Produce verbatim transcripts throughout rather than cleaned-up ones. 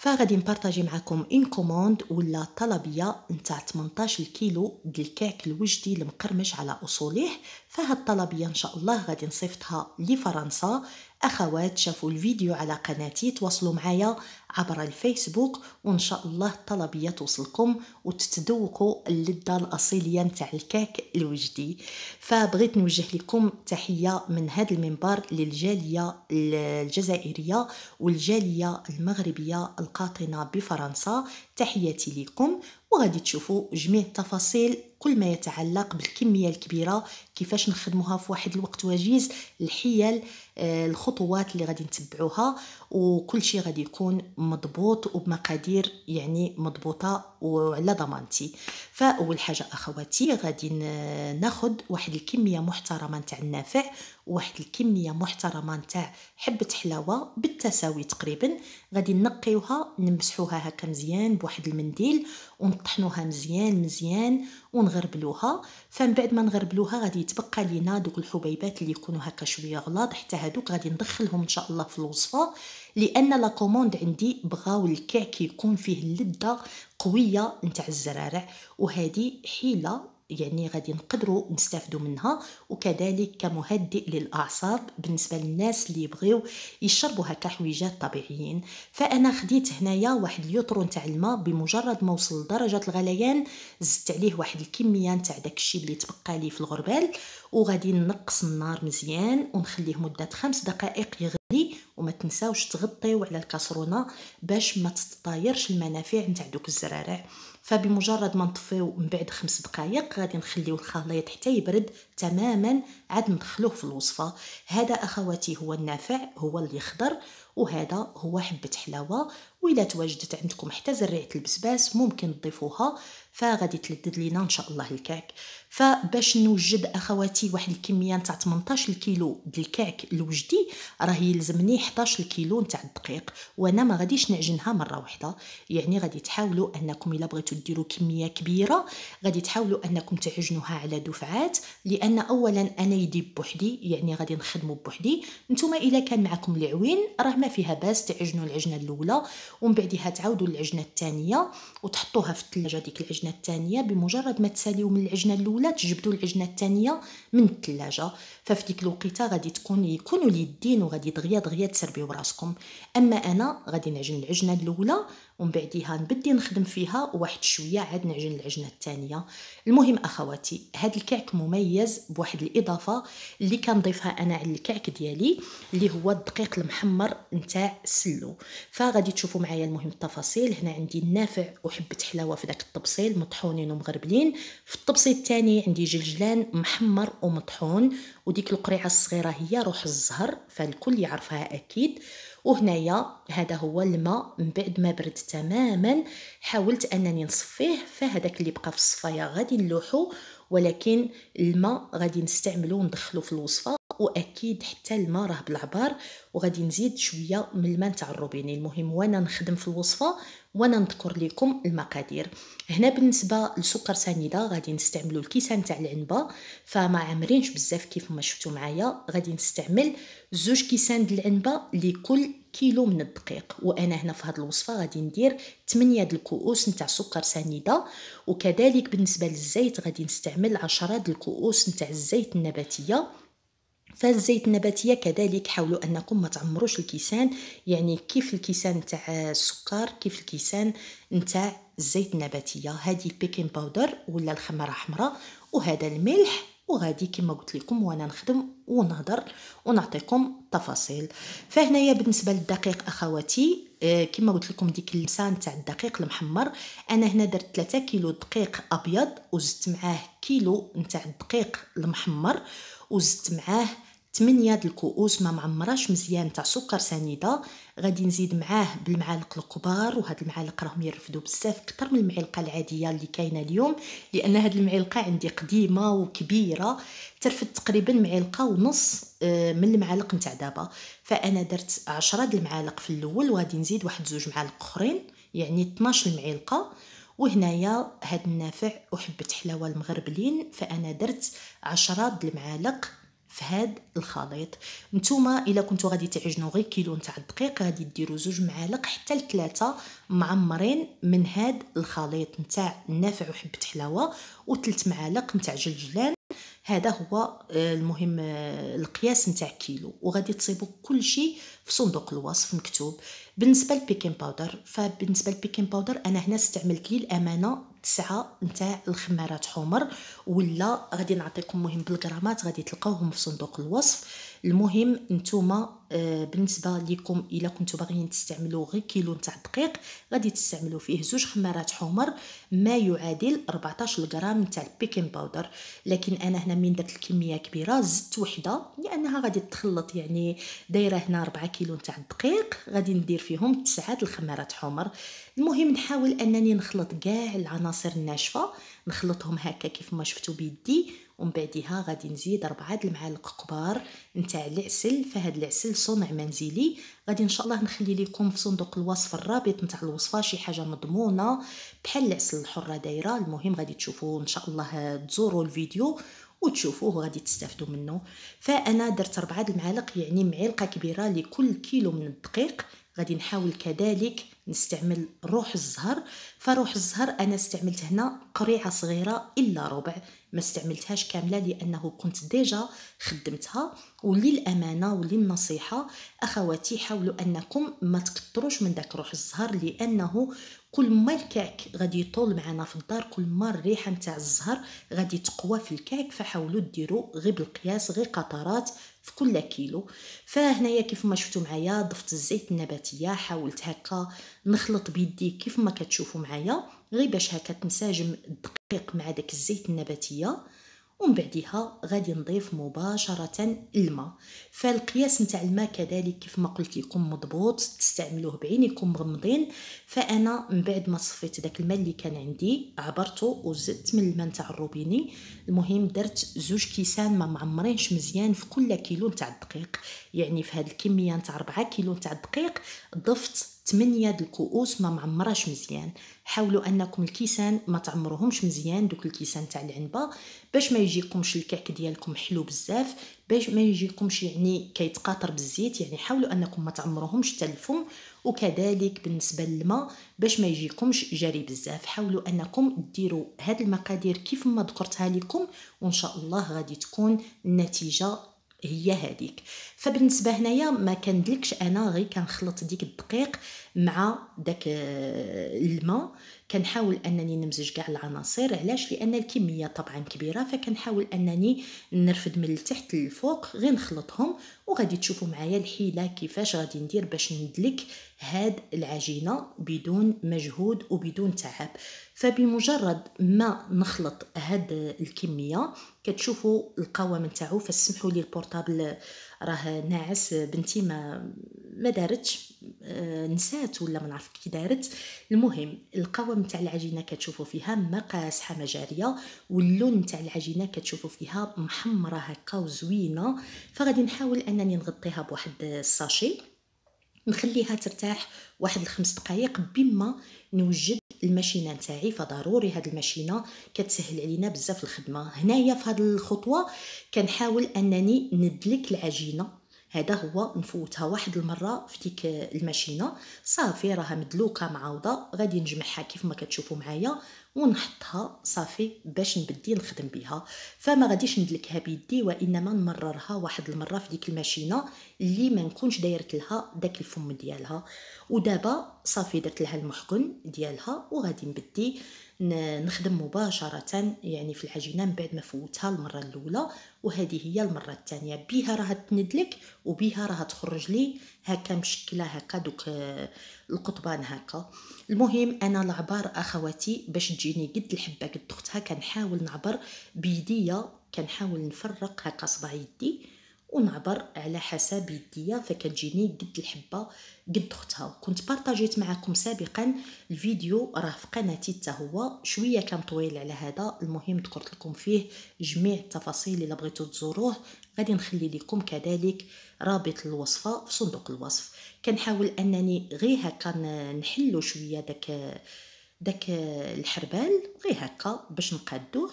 فغادي نبارطاجي معكم ان كوموند ولا طلبيه نتاع ثمنطاش الكيلو ديال الكعك الوجدي المقرمش على اصوله. فهاد الطلبيه ان شاء الله غادي نصيفطها لفرنسا. اخوات شافوا الفيديو على قناتي تواصلوا معايا عبر الفيسبوك، وان شاء الله الطلبيه توصلكم وتتذوقوا اللذه الاصيليه نتاع الكعك الوجدي. فبغيت نوجه لكم تحيه من هذا المنبر للجاليه الجزائريه والجاليه المغربيه القاطنه بفرنسا، تحياتي لكم. وغادي تشوفوا جميع التفاصيل كل ما يتعلق بالكميه الكبيره كيفاش نخدموها في واحد الوقت وجيز، الحيل آه الخطوات اللي غادي نتبعوها، وكل شيء غادي يكون مضبوط وبمقادير يعني مضبوطه وعلى ضمانتي. فاول حاجه اخواتي غادي ناخذ واحد الكميه محترمه نتاع النافع وواحد الكميه محترمه نتاع حبه حلاوه بالتساوي تقريبا. غادي نقيوها نمسحوها هكا مزيان بواحد المنديل ونطحنوها مزيان مزيان ونغربلوها. فمن بعد ما نغربلوها غادي يتبقى لينا دوك الحبيبات اللي يكونوا هكا شويه غلاط، حتى هادوك غادي ندخلهم ان شاء الله في الوصفه، لان لا كوموند عندي بغاو الكعك يكون فيه اللذه قويه نتاع الزرارع، وهذه حيله يعني غادي نقدروا نستافدوا منها، وكذلك كمهدئ للاعصاب بالنسبه للناس اللي يبغيو يشربوا هكا حويجات طبيعيين. فانا خديت هنايا واحد اليوترو نتاع الماء، بمجرد ما وصل لدرجه الغليان زدت عليه واحد الكميه نتاع داكشي اللي تبقى لي في الغربال، وغادي نقص النار مزيان ونخليه مده خمس دقائق يغلي. وما تنساوش تغطيو على الكاسرونه باش ما تتطايرش المنافع نتاع دوك الزرارع. فبمجرد ما نطفيو من بعد خمس دقائق غادي نخليو الخليط حتى يبرد تماما عاد ندخلوه في الوصفه. هذا اخواتي هو النافع هو اللي خضر، وهذا هو حبه حلاوه، والا تواجدت عندكم حتى زريعه البسباس ممكن تضيفوها، فغادي تلذذ لينا ان شاء الله الكعك. فباش نوجد اخواتي واحد الكميه نتاع ثمنطاش الكيلو ديال الكعك الوجدي راه يلزمني حداش الكيلو نتاع الدقيق، وانا ما غاديش نعجنها مره واحده. يعني غادي تحاولوا انكم الا بغيتوا ديروا كميه كبيره غادي تحاولوا انكم تعجنوها على دفعات، لان اولا انا يدي بوحدي يعني غادي نخدموا بوحدي، نتوما الا كان معكم العوين راه ما فيها باس تعجنوا العجنه الاولى ومن بعدها تعاودوا العجنه الثانيه وتحطوها في الثلاجه. ديك العجنه الثانيه بمجرد ما تساليو من العجنه الاولى تجبدوا العجنه الثانيه من الثلاجه، ففي ديك الوقيته غادي تكون يكونوا اليدين وغادي دغيا دغيا تسربيو راسكم. اما انا غادي نعجن العجنه الاولى ومن بعديها نبدي نخدم فيها واحد شويه عاد نعجن العجنه الثانيه. المهم اخواتي هذا الكعك مميز بواحد الاضافه اللي كنضيفها انا على الكعك ديالي اللي هو الدقيق المحمر نتاع السلو. فغادي تشوفوا معايا المهم التفاصيل. هنا عندي النافع وحبه حلاوه في داك الطبسيل مطحونين ومغربلين، في الطبسيل الثاني عندي جلجلان محمر ومطحون، وديك القريعه الصغيره هي روح الزهر فالكل يعرفها اكيد. وهنايا هذا هو الماء من بعد ما برد تماما حاولت انني نصفيه، فهذاك اللي بقى في الصفايه غادي نلوحو، ولكن الماء غادي نستعمله وندخله في الوصفه. واكيد حتى الماء راه بالعبار، وغادي نزيد شويه من الماء نتاع الروبيني. المهم وانا نخدم في الوصفه وانا نذكر لكم المقادير. هنا بالنسبه لسكر سنيده غادي نستعملوا الكيسه نتاع العنبه، فما عامرينش بزاف كيف ما شفتوا معايا. غادي نستعمل زوج كيسان ديال العنبه لكل كيلو من الدقيق، وانا هنا في هذه الوصفه غادي ندير ثمانية د الكؤوس نتاع سكر سنيده. وكذلك بالنسبه للزيت غادي نستعمل عشرة د الكؤوس نتاع الزيت النباتيه. فالزيت النباتيه كذلك حاولوا انكم ما تعمروش الكيسان، يعني كيف الكيسان تاع السكر كيف الكيسان نتاع الزيت النباتيه. هذه البيكنج باودر ولا الخميره حمراء، وهذا الملح. وغادي كما قلت لكم وانا نخدم ونهضر ونعطيكم التفاصيل. فهنايا بالنسبه للدقيق اخواتي كما قلت لكم ديك اللمسه نتاع الدقيق المحمر، انا هنا درت ثلاثة كيلو دقيق ابيض وزدت معاه كيلو نتاع الدقيق المحمر وزدت معاه ثمانية د الكؤوس ما معمراش مزيان تاع سكر سنيده. غادي نزيد معاه بالمعالق الكبار، وهاد المعالق راهم يرفدوا بزاف اكثر من المعلقه العاديه اللي كاينه اليوم، لان هاد المعلقه عندي قديمه وكبيره ترفد تقريبا معلقه ونص من المعالق نتاع دابا. فانا درت عشرة د المعالق في الاول وغادي نزيد واحد زوج معالق اخرين يعني اثناش المعلقه. وهنايا هاد النافع وحبه حلاوه المغربلين، فانا درت عشرة د المعالق في هاد الخليط. نتوما الا كنتو غادي تعجنوا غير كيلو نتاع الدقيق غادي ديروا زوج معالق حتى لثلاثه معمرين من هاد الخليط نتاع النافع وحبه حلاوه، وثلاث معالق نتاع جلجلان. هذا هو المهم القياس نتاع كيلو، وغادي تصيبوا كل شيء في صندوق الوصف مكتوب. بالنسبه للبيكين باودر، فبالنسبه للبيكين باودر انا هنا استعملت لي الامانه تسعة نتاع الخمارات حمر، ولا غادي نعطيكم مهم بالغرامات غادي تلقاوهم في صندوق الوصف. المهم نتوما بالنسبه ليكم الا كنتو باغيين تستعملوا غير كيلو نتاع الدقيق غادي تستعملوا فيه زوج خمارات حمر ما يعادل أربعطاش غرام نتاع البيكين باودر. لكن انا هنا من داك الكميه كبيره زدت وحده لانها غادي تخلط، يعني دايره هنا أربعة كيلو نتاع الدقيق غادي ندير فيهم تسعة الخمارات حمر. المهم نحاول انني نخلط كاع العناصر الناشفه، نخلطهم هكا كيف ما شفتوا بيدي، ومن بعدها غادي نزيد أربعة المعالق كبار نتاع العسل. فهاد العسل صنع منزلي، غادي ان شاء الله نخلي لكم في صندوق الوصف الرابط نتاع الوصفه شي حاجه مضمونه بحال العسل الحره دايره. المهم غادي تشوفوا ان شاء الله، تزوروا الفيديو وتشوفوه وغادي تستافدوا منه. فانا درت أربعة المعالق، يعني معلقه كبيره لكل كيلو من الدقيق. غادي نحاول كذلك نستعمل روح الزهر، فروح الزهر انا استعملت هنا قريعه صغيره الا ربع، ما استعملتهاش كامله لانه كنت ديجا خدمتها. وللامانه وللنصيحه اخواتي، حاولوا انكم ما تكتروش من داك روح الزهر، لانه كل ما الكعك غادي يطول معنا في الدار كل ما الريحه نتاع الزهر غادي تقوى في الكعك. فحاولوا ديروا غير بالقياس، غير قطرات في كل كيلو. فهنايا كيف ما شفتوا معايا ضفت الزيت النباتيه، حاولت هكا نخلط بيدي كيف ما كتشوفوا معايا غير باش هكا تنسجم الدقيق مع داك الزيت النباتيه. ومن بعدها غادي نضيف مباشره الماء. فالقياس نتاع الماء كذلك كيف ما قلت لكم مضبوط، تستعملوه بعينكم مغمضين. فانا من بعد ما صفيت داك الماء اللي كان عندي عبرته وزدت من الماء نتاع الروبيني. المهم درت زوج كيسان ما معمرينش مزيان في كل كيلو نتاع الدقيق، يعني في هاد الكميه نتاع أربعة كيلو نتاع الدقيق ضفت ثمانية د الكؤوس ما معمراش مزيان. حاولوا انكم الكيسان ما تعمروهمش مزيان، دوك الكيسان تاع العنبه، باش ما يجيكمش الكعك ديالكم حلو بزاف، باش ما يجيكمش يعني كيتقاطر بالزيت. يعني حاولوا انكم ما تعمروهمش حتى الفم. وكذلك بالنسبه للماء باش ما يجيكمش جاري بزاف، حاولوا انكم ديروا هاد المقادير كيف ما ذكرتها لكم، وان شاء الله غادي تكون النتيجه هي هذيك. فبالنسبه هنايا ما كندلكش، انا غير كنخلط ديك الدقيق مع داك الماء، كنحاول انني نمزج كاع العناصر. علاش؟ لان الكميه طبعا كبيره، فكنحاول انني نرفد من التحت للفوق غير نخلطهم. وغادي تشوفوا معايا الحيله كيفاش غادي ندير باش ندلك هاد العجينه بدون مجهود وبدون تعب. فبمجرد ما نخلط هاد الكميه كتشوفوا القوام نتاعو. فسمحوا لي البورطابل راه ناعس، بنتي ما ما دارتش، نسات ولا ما نعرف كي دارت. المهم القوام نتاع العجينه كتشوفوا فيها ما قاسحه ما جاريه، واللون نتاع العجينه كتشوفوا فيها محمره هكا وزوينه. فغادي نحاول انني نغطيها بواحد الساشي، نخليها ترتاح واحد الخمس دقائق بما نوجد الماشينه نتاعي. فضروري هاد الماشينه كتسهل علينا بزاف الخدمه. هنايا في هاد الخطوه كنحاول انني ندلك العجينه، هذا هو، نفوتها واحد المره في ديك الماشينه. صافي راها مدلوكه معوضه، غادي نجمعها كيف ما كتشوفوا معايا ونحطها صافي باش نبدي نخدم بها. فما غاديش ندلكها بيدي، وانما نمررها واحد المره في ديك الماشينه اللي ما نكونش دايرت لها داك الفم ديالها. ودابا صافي درت لها المحقن ديالها، وغادي نبدي نخدم مباشره يعني في العجينه من بعد ما فوتها المره الاولى. وهذه هي المره الثانيه، بها راه تندلك وبها راه تخرج لي هكا مشكله هكا دوك القطبان هكا. المهم انا العبار اخواتي باش تجيني قد الحبه قد اختها كنحاول نعبر بيديا، كنحاول نفرق هكا صباع يدي ونعبر على حسب يديا، فكتجيني قد الحبه قد اختها. كنت بارطاجيت معكم سابقا الفيديو راه في قناتي حتى هو، شويه كان طويل على هذا. المهم ذكرت لكم فيه جميع التفاصيل، اللي بغيتو تزوروه غادي نخلي لكم كذلك رابط الوصفه في صندوق الوصف. كنحاول انني غير هكا نحلو شويه داك داك الحربال غير هكا باش نقادوه،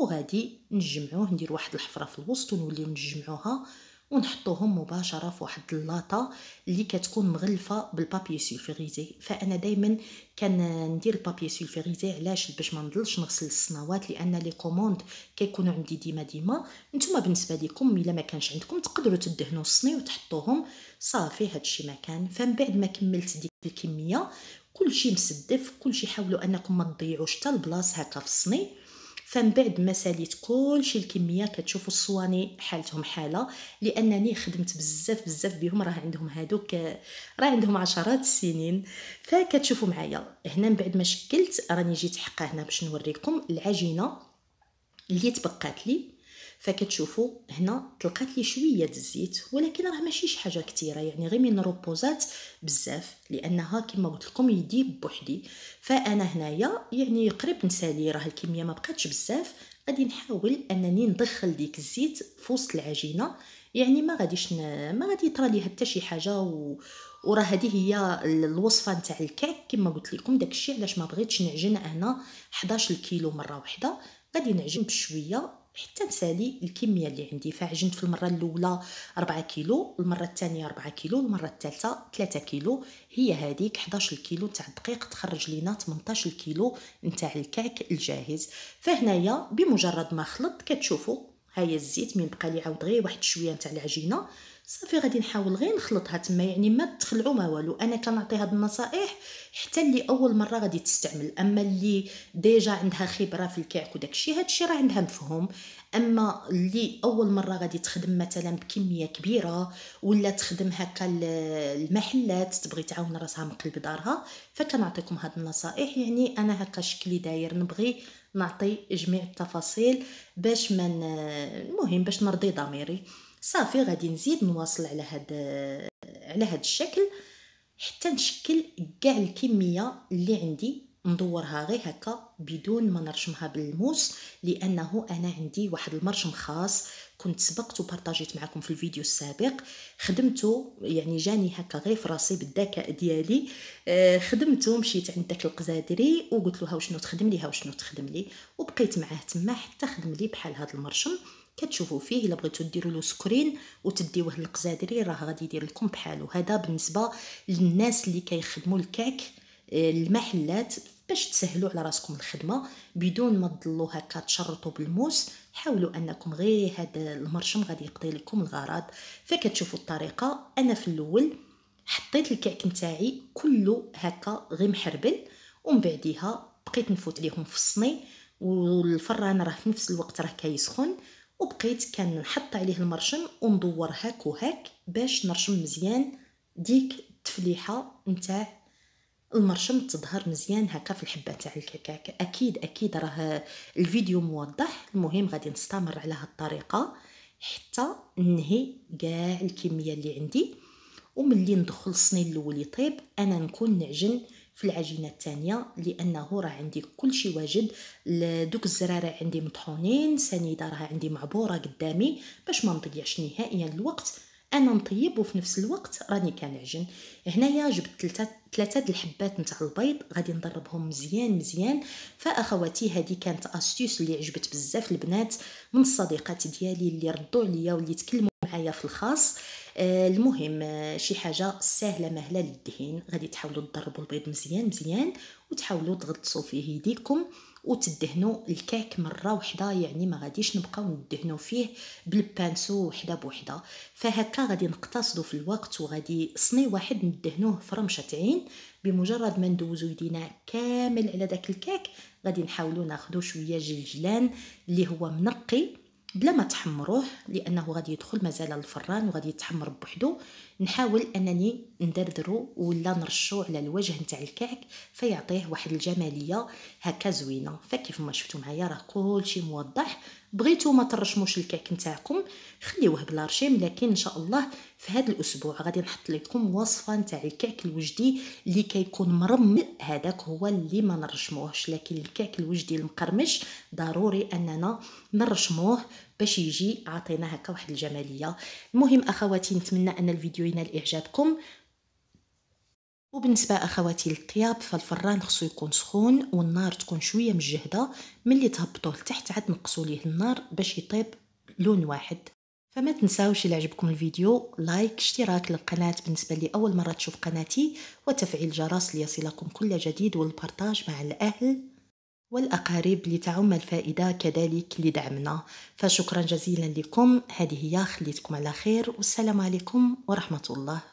وغادي نجمعوه، ندير واحد الحفره في الوسط ونوليو نجمعوها ونحطوهم مباشره في واحد اللاطه اللي كتكون مغلفه بالبابي سولفيريزي. فانا دائما كندير البابي سولفيريزي علاش؟ باش ما نضلش نغسل الصنوات، لان لي كوموند كيكونوا عندي ديما ديما. نتوما بالنسبه لكم الا ما كانش عندكم تقدروا تدهنوا الصني وتحطوهم، صافي هادشي ما كان. فمن بعد ما كملت ديك الكميه كلشي مسدف، كلشي حاولوا انكم ما تضيعوش حتى البلاص هكا في الصني. فمن بعد ما ساليت كلشي الكميه كتشوفوا الصواني حالتهم حاله، لانني خدمت بزاف بزاف بهم، راه عندهم هادوك راه عندهم عشرات السنين. فكتشوفوا معايا هنا من بعد ما شكلت راني جيت حقا هنا باش نوريكم العجينه اللي تبقات لي. فكتشوفوا هنا طلقات لي شويه د الزيت، ولكن راه ماشي شي حاجه كثيره، يعني غير من روبوزات بزاف، لانها كما قلت لكم يدي بوحدي. فانا هنايا يعني قريب نسالي، راه الكميه ما بقاتش بزاف. غادي نحاول انني ندخل ديك الزيت في وسط العجينه، يعني ما غاديش ن... ما غادي يطرى ليها حتى شي حاجه. و... وراه هذه هي الوصفه نتاع الكعك كما قلت لكم. داكشي علاش ما بغيتش نعجن انا حداش الكيلو مره واحده، غادي نعجن بشويه حتى نسالي الكميه اللي عندي. فعجنت في المره الاولى أربعة كيلو، المره الثانيه أربعة كيلو، المره الثالثه ثلاثة كيلو. هي هذيك حداش كيلو تاع الدقيق، تخرج لينا ثمنطاش كيلو نتاع الكعك الجاهز. فهنايا بمجرد ما خلط كتشوفوا هاي الزيت من بقى لي عاود غير واحد شويه نتاع العجينه، صافي غادي نحاول غير نخلطها تما، يعني ما تخلعوا ما والو. انا كنعطي هاد النصائح حتى اللي اول مره غادي تستعمل، اما اللي ديجا عندها خبره في الكعك وداكشي هادشي راه عندها مفهوم. اما اللي اول مره غادي تخدم مثلا بكميه كبيره، ولا تخدم هكا المحلات تبغي تعاون راسها من قلب دارها، فكنعطيكم هاد النصائح. يعني انا هكا شكلي داير، نبغي نعطي جميع التفاصيل باش من المهم باش نرضي ضميري. صافي غادي نزيد نواصل على هاد على هاد الشكل حتى نشكل كاع الكميه اللي عندي، ندورها غير هكا بدون ما نرشمها بالموس، لانه انا عندي واحد المرشم خاص كنت سبقت وبارطاجيت معكم في الفيديو السابق. خدمته يعني جاني هكا غير في راسي بالذكاء ديالي، خدمته مشيت عند داك القزادري وقلت له شنو تخدم لي، ها شنو تخدم لي، وبقيت معاه تما حتى خدم لي بحال هذا المرشم. كتشوفوا فيه الا بغيتو ديروا له سكرين وتديوه للقزادري راه غادي يدير لكم بحالو. هذا بالنسبه للناس اللي كيخدموا الكعك المحلات باش تسهلوا على راسكم الخدمه بدون ما تضلوا هكا تشرطوا بالموس. حاولوا انكم غير هذا المرشم غادي يقضي لكم الغرض. فكتشوفوا الطريقه، انا في الاول حطيت الكعك نتاعي كله هكا غير محربل، ومن بعديها بقيت نفوت ليهم في الصني، والفران راه في نفس الوقت راه كيسخن، وبقيت كنحط عليه المرشم وندور هاك وهاك باش نرشم مزيان ديك التفليحه نتاع المرشم تظهر مزيان هكا في الحبه تاع الكعك. اكيد اكيد راه الفيديو موضح. المهم غادي نستمر على هاد الطريقه حتى ننهي كاع الكميه اللي عندي، وملي ندخل الصيني الاول يطيب انا نكون نعجن في العجينه الثانيه، لانه راه عندي كلشي واجد. دوك الزرارع عندي مطحونين، سنيده راه عندي معبوره قدامي باش ما نضيعش نهائيا الوقت. انا نطيب وفي نفس الوقت راني كنعجن. هنايا جبت ثلاثه ثلاثه الحبات نتاع البيض غادي نضربهم مزيان مزيان. فاخواتي هذه كانت استيوس اللي عجبت بزاف البنات من الصديقات ديالي اللي ردوا عليا واللي تكلموا معايا في الخاص. آه المهم آه شي حاجه سهله مهله للدهين. غادي تحاولوا تضربوا البيض مزيان مزيان وتحاولوا تغطسوا فيه يديكم وتدهنوا الكعك مره وحده، يعني ما غاديش نبقاو ندهنوا فيه بالبانسو وحده بوحده. فهكا غادي نقتصدوا في الوقت، وغادي صني واحد ندهنوه في رمشه عين. بمجرد ما ندوزو يدينا كامل على داك الكعك غادي نحاولوا ناخذوا شويه جلجلان اللي هو منقي بلا ما تحمروه، لانه غادي يدخل مازال الفران وغادي يتحمر بوحدو. نحاول انني ندردرو ولا نرشو على الوجه نتاع الكعك فيعطيه واحد الجماليه هكا زوينه. فكيف ما شفتوا معايا راه كلشي موضح. بغيتو ما ترشموش الكعك نتاعكم خليوه بلا رشيم، لكن ان شاء الله في هذا الاسبوع غادي نحط لكم وصفه نتاع الكعك الوجدي اللي كيكون مرمل. هذاك هو اللي ما نرشموهش، لكن الكعك الوجدي المقرمش ضروري اننا نرشموه باش يجي عطينا هكا واحد الجماليه. المهم اخواتي نتمنى ان الفيديو ينال اعجابكم. وبالنسبه اخواتي للطياب فالفران خصو يكون سخون والنار تكون شويه مجهده، ملي تهبطوه لتحت عاد نقصوا ليه النار باش يطيب لون واحد. فما تنساوش إلا عجبكم الفيديو لايك، اشتراك للقناه بالنسبه لاول مره تشوف قناتي، وتفعيل جرس ليصلكم كل جديد، والبارطاج مع الاهل والاقارب لتعم الفائده كذلك لدعمنا. فشكرا جزيلا لكم، هذه هي، خليتكم على خير، والسلام عليكم ورحمه الله.